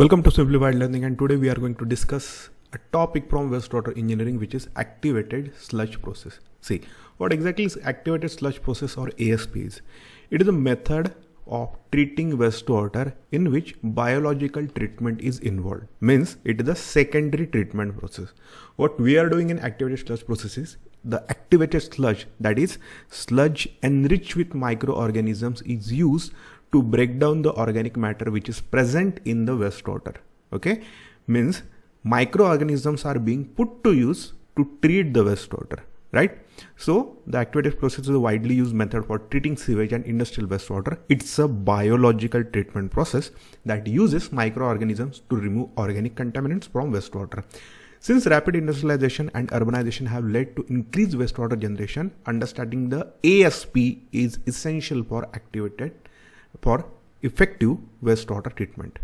Welcome to Simplified Learning, and today we are going to discuss a topic from wastewater engineering, which is activated sludge process. See, what exactly is activated sludge process, or ASP is? It is a method of treating wastewater in which biological treatment is involved. Means it is the secondary treatment process. What we are doing in activated sludge process is the activated sludge, that is sludge enriched with microorganisms, is used to break down the organic matter which is present in the wastewater. Okay, means microorganisms are being put to use to treat the wastewater, right? So the activated process is a widely used method for treating sewage and industrial wastewater. It's a biological treatment process that uses microorganisms to remove organic contaminants from wastewater. Since rapid industrialization and urbanization have led to increased wastewater generation, understanding the ASP is essential for effective wastewater treatment.